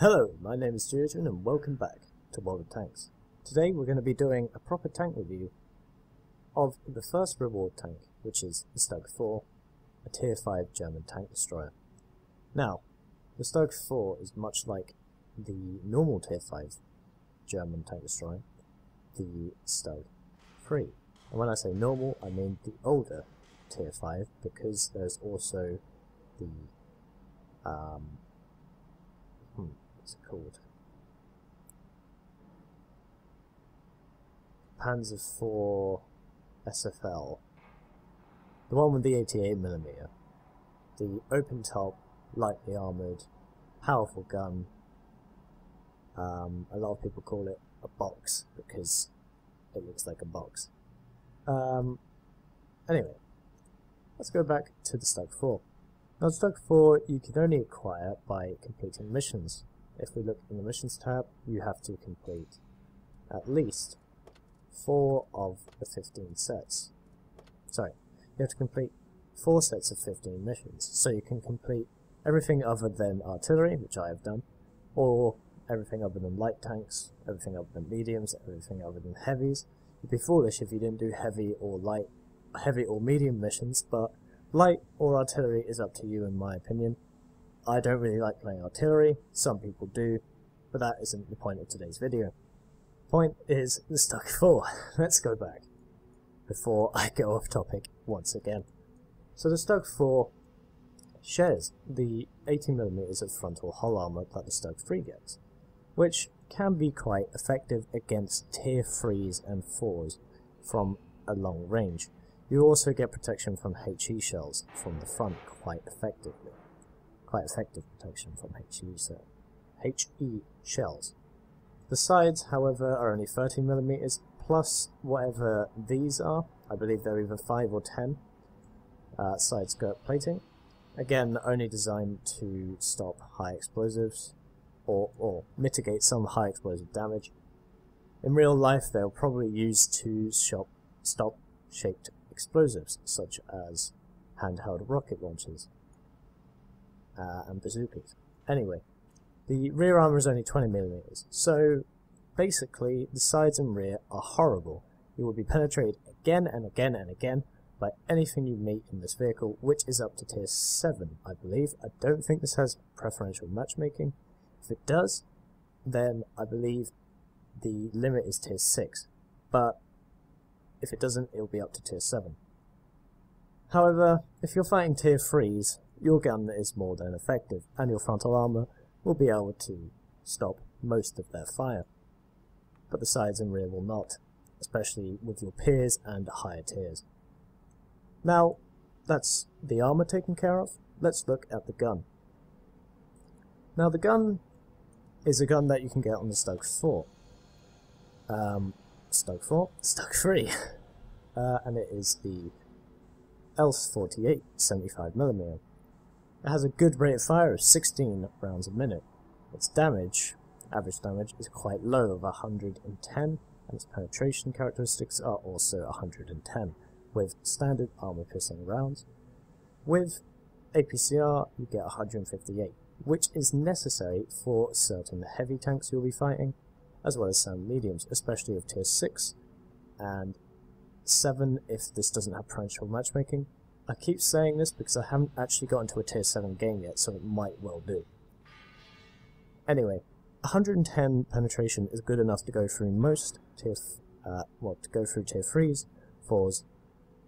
Hello, my name is StuG and welcome back to World of Tanks. Today we're going to be doing a proper tank review of the first reward tank, which is the StuG IV, a tier 5 German tank destroyer. Now, the StuG IV is much like the normal tier 5 German tank destroyer, the StuG III. And when I say normal, I mean the older tier 5, because there's also the what's it called? Panzer IV SFL, the one with the 88mm, the open top, lightly armoured, powerful gun. A lot of people call it a box because it looks like a box. Anyway, let's go back to the StuG IV. Now, StuG IV you can only acquire by completing missions. If we look in the missions tab, you have to complete at least 4 of the 15 sets. Sorry, you have to complete 4 sets of 15 missions. So you can complete everything other than artillery, which I have done, or everything other than light tanks, everything other than mediums, everything other than heavies. You'd be foolish if you didn't do heavy or medium missions, but light or artillery is up to you in my opinion. I don't really like playing artillery, some people do, but that isn't the point of today's video. The point is the StuG IV. Let's go back before I go off topic once again. So the StuG IV shares the 80mm of frontal hull armour that the StuG III gets, which can be quite effective against tier 3s and 4s from a long range. You also get protection from HE shells from the front quite effectively. Quite effective protection from HE shells. The sides, however, are only 30mm plus whatever these are. I believe they're either 5 or 10 side skirt plating. Again, only designed to stop high explosives or mitigate some high explosive damage. In real life, they'll probably use to stop shaped explosives such as handheld rocket launchers and bazookas. Anyway, the rear armour is only 20mm, so basically the sides and rear are horrible. You will be penetrated again and again and again by anything you meet in this vehicle, which is up to tier 7, I believe. I don't think this has preferential matchmaking. If it does, then I believe the limit is tier 6, but if it doesn't, it'll be up to tier 7. However, if you're fighting tier 3s, your gun is more than effective, and your frontal armour will be able to stop most of their fire. But the sides and rear will not, especially with your peers and higher tiers. Now, that's the armour taken care of. Let's look at the gun. Now, the gun is a gun that you can get on the StuG III, and it is the LS48 75mm. It has a good rate of fire of 16 rounds a minute. Its damage, average damage, is quite low of 110, and its penetration characteristics are also 110, with standard armor piercing rounds. With APCR, you get 158, which is necessary for certain heavy tanks you'll be fighting, as well as some mediums, especially of tier 6 and 7 if this doesn't have parental matchmaking. I keep saying this because I haven't actually got into a tier 7 game yet, so it might well do. Anyway, 110 penetration is good enough to go through most tier 3s, 4s,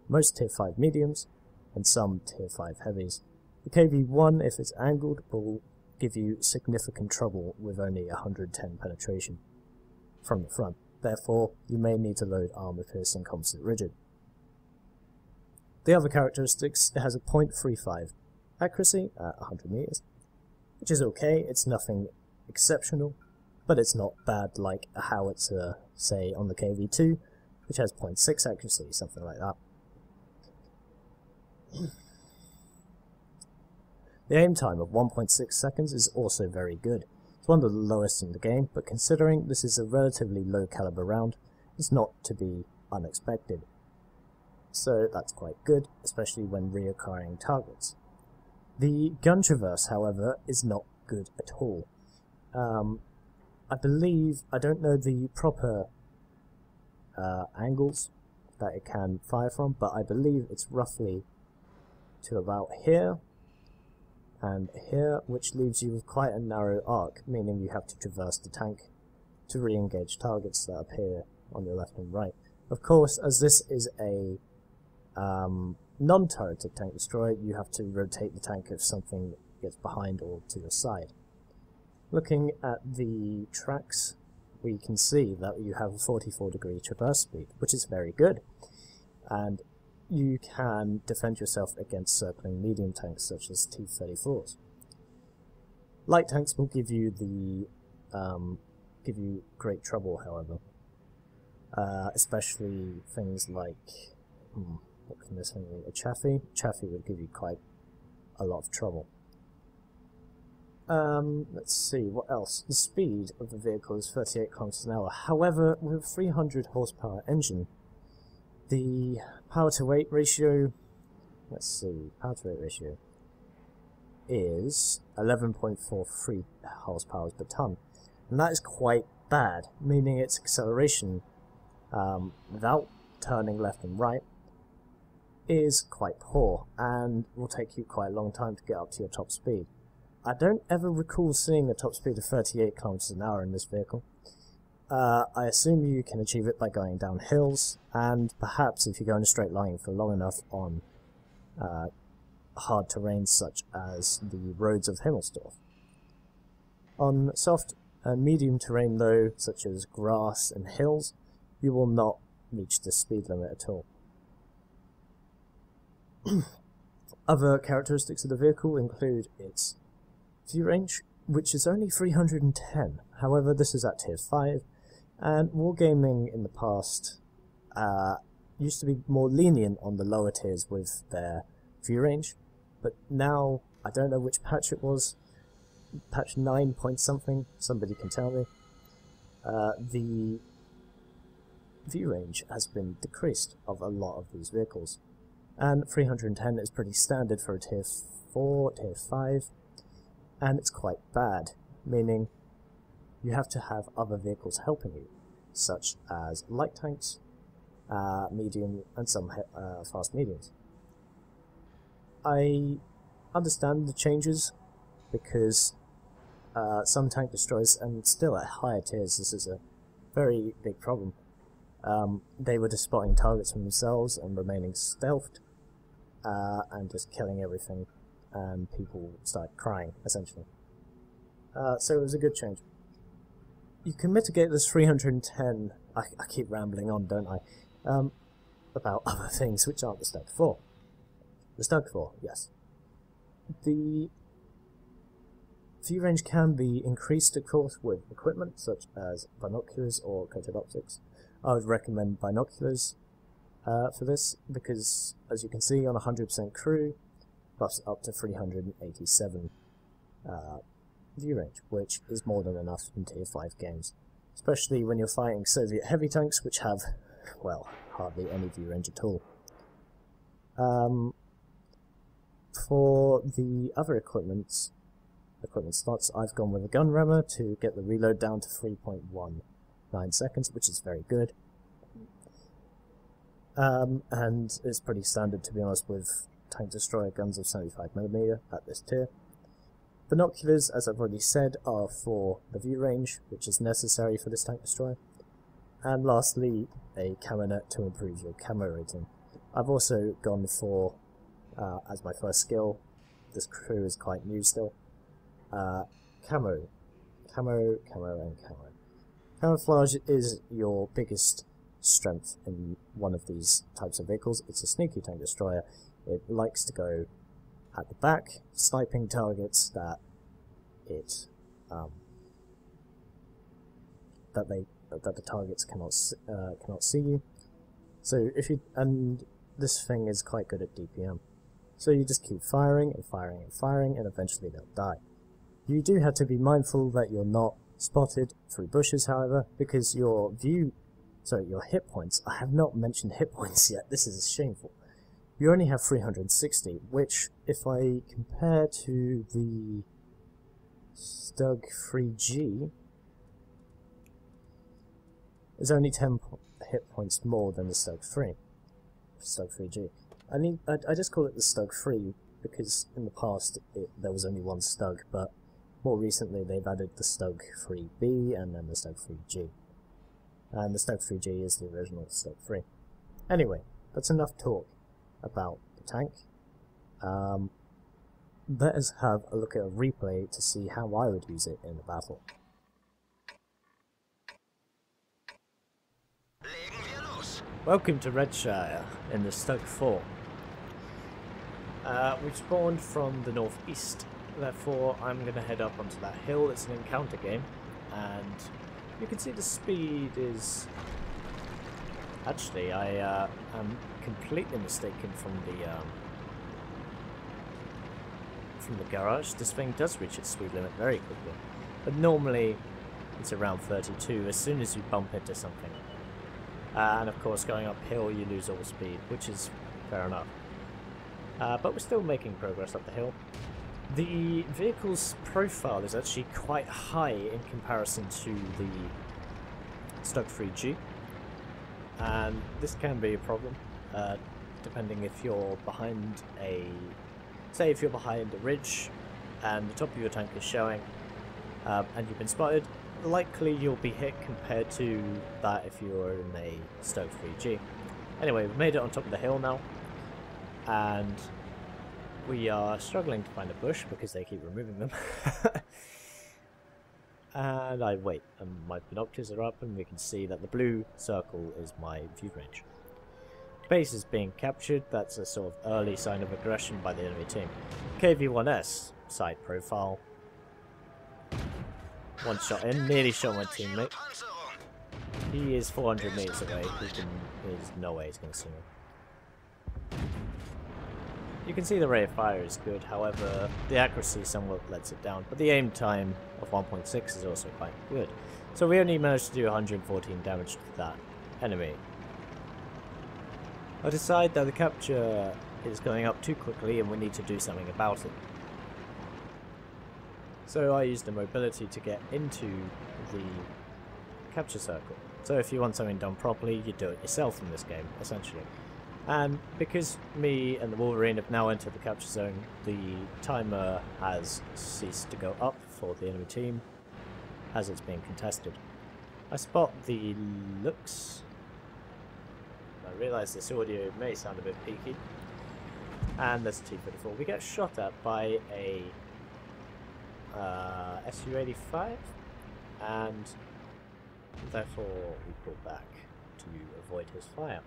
most tier 5 mediums, and some tier 5 heavies. The KV-1, if it's angled, will give you significant trouble with only 110 penetration from the front. Therefore, you may need to load armor-piercing composite rigid. The other characteristics, it has a 0.35 accuracy at 100 meters, which is okay. It's nothing exceptional, but it's not bad like a howitzer, say, on the KV-2, which has 0.6 accuracy, something like that. The aim time of 1.6 seconds is also very good. It's one of the lowest in the game, but considering this is a relatively low caliber round, it's not to be unexpected. So that's quite good, especially when reoccurring targets. The gun traverse, however, is not good at all. I believe, I don't know the proper angles that it can fire from, but I believe it's roughly to about here and here, which leaves you with quite a narrow arc, meaning you have to traverse the tank to re-engage targets that appear on your left and right. Of course, as this is a non-turreted tank destroyer, you have to rotate the tank if something gets behind or to your side. Looking at the tracks, we can see that you have a 44-degree traverse speed, which is very good, and you can defend yourself against circling medium tanks such as T-34s. Light tanks will give you the great trouble, however, especially things like what can this thing be? A Chaffee. Chaffee would give you quite a lot of trouble. Let's see, what else? The speed of the vehicle is 38 kilometers an hour. However, with a 300 horsepower engine, the power to weight ratio, let's see, power to weight ratio is 11.43 horsepower per ton. And that is quite bad, meaning its acceleration without turning left and right is quite poor and will take you quite a long time to get up to your top speed. I don't ever recall seeing a top speed of 38 kilometers an hour in this vehicle. I assume you can achieve it by going down hills, and perhaps if you go in a straight line for long enough on hard terrain such as the roads of Himmelsdorf. On soft and medium terrain though, such as grass and hills, you will not reach the speed limit at all. Other characteristics of the vehicle include its view range, which is only 310, however this is at tier 5, and Wargaming in the past used to be more lenient on the lower tiers with their view range, but now, I don't know which patch it was, patch 9 point something, somebody can tell me, the view range has been decreased of a lot of these vehicles, and 310 is pretty standard for a tier 4, tier 5, and it's quite bad, meaning you have to have other vehicles helping you, such as light tanks, medium, and some fast mediums. I understand the changes because some tank destroyers, and still at higher tiers this is a very big problem, they were just spotting targets from themselves and remaining stealthed and just killing everything, and people started crying essentially. So it was a good change. You can mitigate this 310, I keep rambling on, don't I, about other things which aren't the StuG IV. The StuG IV, yes. The view range can be increased, of course, with equipment such as binoculars or coated optics. I would recommend binoculars for this because, as you can see, on 100% crew, buffs up to 387 view range, which is more than enough in tier 5 games, especially when you're fighting Soviet heavy tanks which have, well, hardly any view range at all. For the other equipment slots, I've gone with a gun rammer to get the reload down to 3.19 seconds, which is very good, and it's pretty standard, to be honest, with tank destroyer guns of 75mm at this tier. Binoculars, as I've already said, are for the view range, which is necessary for this tank destroyer. And lastly, a caminet to improve your camo rating. I've also gone for, as my first skill, this crew is quite new still, camo. Camouflage is your biggest strength in one of these types of vehicles. It's a sneaky tank destroyer. It likes to go at the back, sniping targets that it that the targets cannot see you. So if you, and this thing is quite good at DPM, so you just keep firing and firing and firing, and eventually they'll die. You do have to be mindful that you're not spotted through bushes, however, because your your hit points. I have not mentioned hit points yet. This is shameful. You only have 360, which, if I compare to the StuG III is only 10 hit points more than the StuG III. I just call it the StuG III because in the past there was only one StuG, but more recently they've added the StuG III-B and then the StuG III-G. And the StuG III-G is the original StuG III. Anyway, that's enough talk about the tank. Let us have a look at a replay to see how I would use it in the battle. Welcome to Redshire in the StuG IV. We've spawned from the northeast, therefore I'm going to head up onto that hill. It's an encounter game, and you can see the speed is... Actually, I am completely mistaken from the garage. This thing does reach its speed limit very quickly, but normally it's around 32 as soon as you bump into something. And of course going uphill you lose all speed, which is fair enough. But we're still making progress up the hill. The vehicle's profile is actually quite high in comparison to the StuG III-G, and this can be a problem depending if you're behind a... Say if you're behind a ridge and the top of your tank is showing and you've been spotted, likely you'll be hit compared to that if you're in a StuG III-G. Anyway, we've made it on top of the hill now, and we are struggling to find a bush because they keep removing them. And I wait, and my binoculars are up and we can see that the blue circle is my view range. Base is being captured. That's a sort of early sign of aggression by the enemy team. KV-1S, side profile. One shot in, nearly shot my teammate. He is 400 meters away. There's no way he's going to see me. You can see the rate of fire is good, however, the accuracy somewhat lets it down, but the aim time of 1.6 is also quite good. So we only managed to do 114 damage to that enemy. I decide that the capture is going up too quickly and we need to do something about it. So I use the mobility to get into the capture circle. So if you want something done properly, you do it yourself in this game, essentially. And because me and the Wolverine have now entered the capture zone, the timer has ceased to go up for the enemy team as it's being contested. I spot the looks. I realise this audio may sound a bit peaky. And there's a T-54. We get shot at by a SU-85, and therefore we pull back to avoid his fire.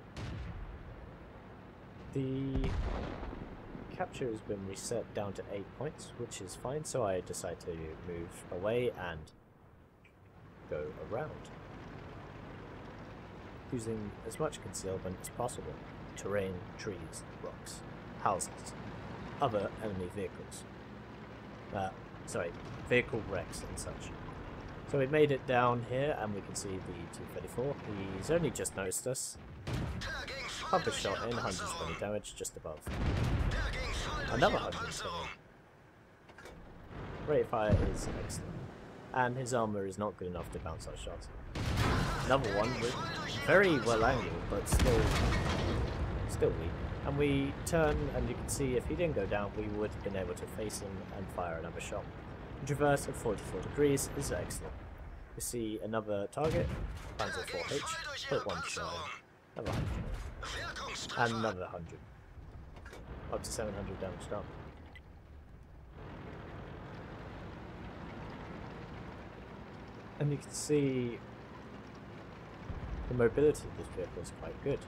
The capture has been reset down to 8 points, which is fine, so I decide to move away and go around, using as much concealment as possible. Terrain, trees, rocks, houses, other enemy vehicles. Vehicle wrecks and such. So we made it down here and we can see the T-34. He's only just noticed us. Pumper shot in, 120 damage just above. Another 120. Rate of fire is excellent. And his armour is not good enough to bounce our shots. Another one with very well angled, but still weak. And we turn, and you can see if he didn't go down, we would have been able to face him and fire another shot. The traverse at 44 degrees is excellent. We see another target, Panzer IV H, put one shot in, another 100, and another 100. Up to 700 damage done. And you can see the mobility of this vehicle is quite good.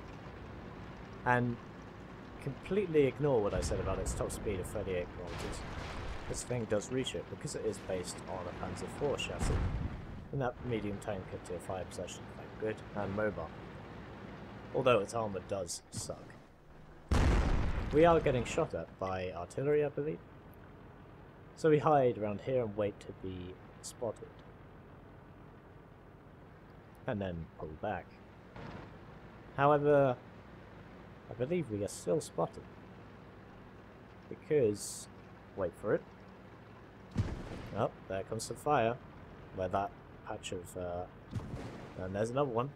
And completely ignore what I said about its top speed of 38 kilometers. This thing does reach it because it is based on a Panzer IV chassis, and that medium tank at tier 5 is actually quite good and mobile, although its armor does suck. We are getting shot at by artillery, I believe, so we hide around here and wait to be spotted and then pull back. However, I believe we are still spotted, because, wait for it, Oh, there comes some fire. Where that patch of... and there's another one.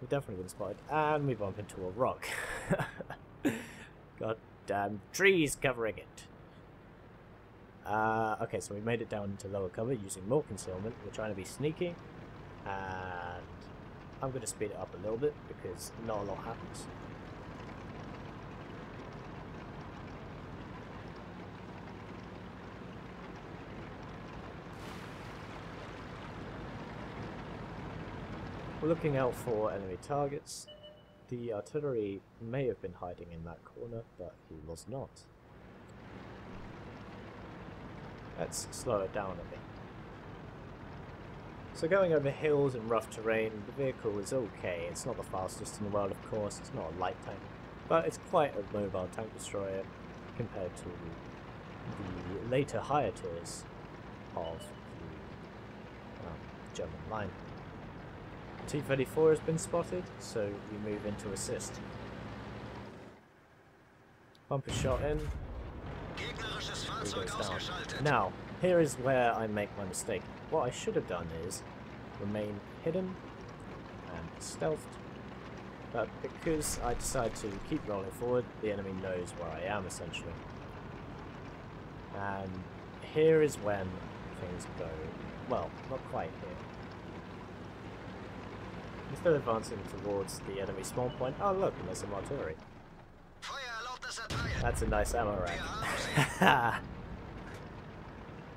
We've definitely been spotted. And we bump into a rock. Goddamn trees covering it. Okay, so we made it down into lower cover using more concealment. We're trying to be sneaky. And I'm going to speed it up a little bit because not a lot happens. We're looking out for enemy targets. The artillery may have been hiding in that corner, but he was not. Let's slow it down a bit. So going over hills and rough terrain, the vehicle is okay. It's not the fastest in the world, of course. It's not a light tank, but it's quite a mobile tank destroyer compared to the later higher tiers of the German line. T-34 has been spotted, so we move into assist. Bumper shot in. He goes down. Now, here is where I make my mistake. What I should have done is remain hidden and stealthed, but because I decide to keep rolling forward, the enemy knows where I am, essentially. And here is when things go... well, not quite here. Instead of advancing towards the enemy spawn point, oh look, there's some artillery. That's a nice ammo rack.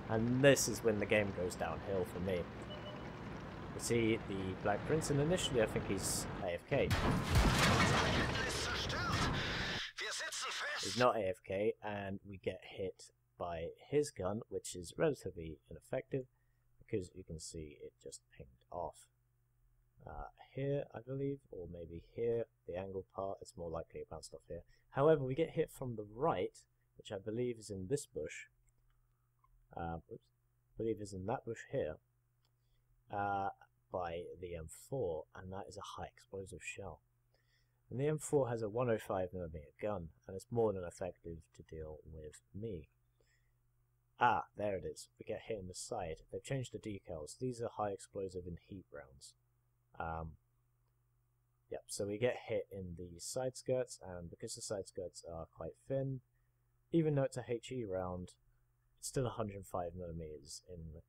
And this is when the game goes downhill for me. You see the Black Prince, and initially I think he's AFK. He's not AFK, and we get hit by his gun, which is relatively ineffective, because you can see it just pinged off. Here, I believe, or maybe here, the angle part, it's more likely it bounced off here. However, we get hit from the right, which I believe is in this bush. Oops, I believe is in that bush here, by the M4, and that is a high explosive shell. And the M4 has a 105mm gun, and it's more than effective to deal with me. Ah, there it is. We get hit in the side. They've changed the decals. These are high explosive and heat rounds. Yep, so we get hit in the side skirts, and because the side skirts are quite thin, even though it's a HE round, it's still 105mm in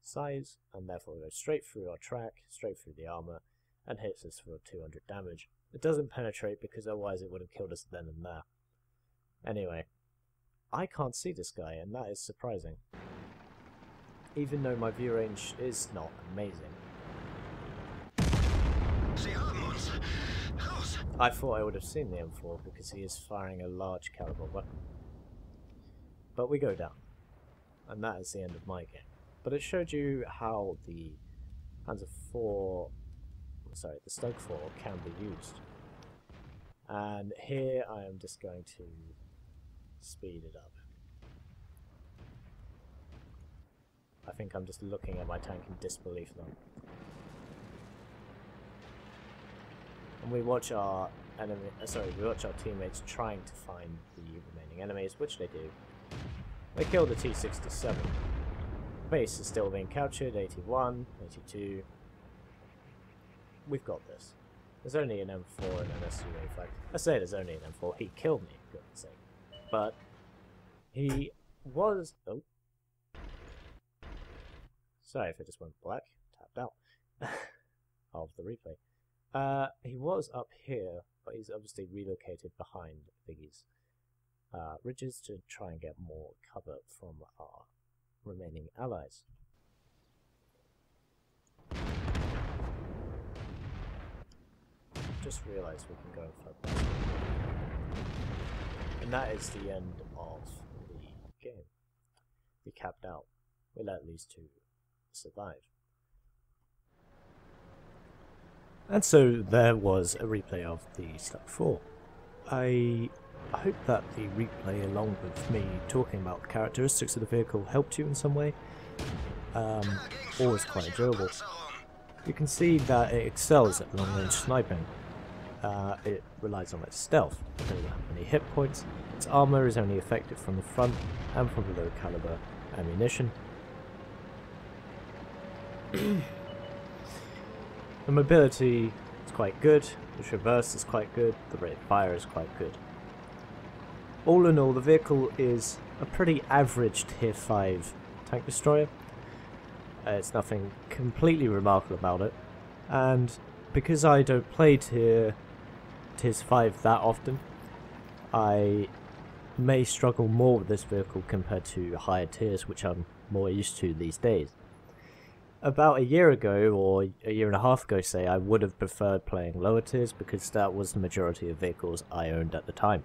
size, and therefore it goes straight through our track, straight through the armour, and hits us for 200 damage. It doesn't penetrate because otherwise it would have killed us then and there. Anyway, I can't see this guy, and that is surprising. Even though my view range is not amazing. I thought I would have seen the M4 because he is firing a large caliber weapon. But we go down. And that is the end of my game. But it showed you how the the StuG IV can be used. And here I am just going to speed it up. I think I'm just looking at my tank in disbelief now. And we watch our teammates trying to find the remaining enemies, which they do. They kill the T67. Base is still being captured, 81, 82. We've got this. There's only an M4 and an SU-85. I say there's only an M4. He killed me, for goodness sake. But he was... oh. Sorry if it just went black, tapped out of the replay. He was up here, but he's obviously relocated behind these ridges to try and get more cover from our remaining allies. Just realised we can go for that. And that is the end of the game. We capped out. We let these two survive. And so there was a replay of the StuG IV. I hope that the replay, along with me talking about characteristics of the vehicle, helped you in some way, or was quite enjoyable. You can see that it excels at long-range sniping. It relies on its stealth, it doesn't have many hit points, its armour is only effective from the front and from the low calibre, ammunition. The mobility is quite good, the traverse is quite good, the rate of fire is quite good. All in all, the vehicle is a pretty average Tier 5 tank destroyer. It's nothing completely remarkable about it, and because I don't play Tier 5 that often, I may struggle more with this vehicle compared to higher tiers, which I'm more used to these days. About a year ago, or a year and a half ago say, I would have preferred playing lower tiers because that was the majority of vehicles I owned at the time.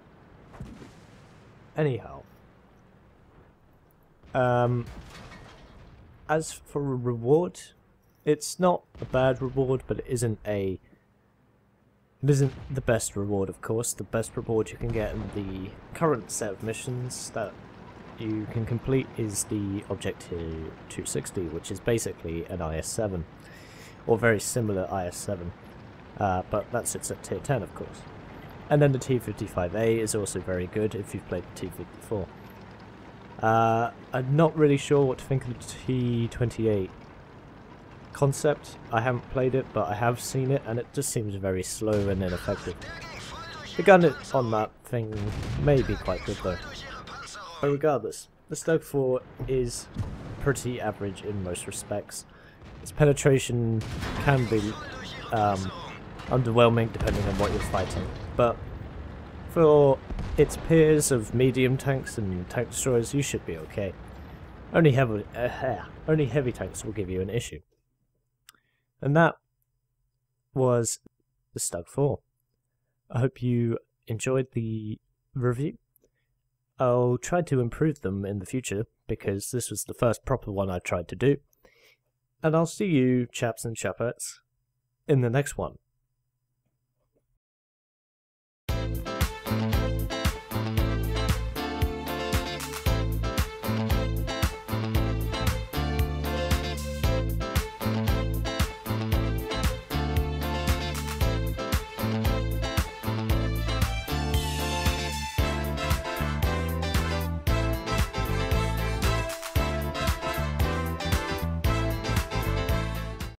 Anyhow, as for a reward, it's not a bad reward, but it isn't the best reward, of course. The best reward you can get in the current set of missions that you can complete is the Object 260, which is basically an IS-7, or very similar IS-7, but that sits at Tier 10, of course. And then the T-55A is also very good if you've played the T-54. I'm not really sure what to think of the T-28 concept. I haven't played it, but I have seen it, and it just seems very slow and ineffective. The gun on that thing may be quite good though. But regardless, the StuG IV is pretty average in most respects. Its penetration can be underwhelming depending on what you're fighting, but for its peers of medium tanks and tank destroyers, you should be okay. Only heavy tanks will give you an issue. And that was the StuG IV. I hope you enjoyed the review. I'll try to improve them in the future, because this was the first proper one I tried to do. And I'll see you, chaps and chapettes, in the next one.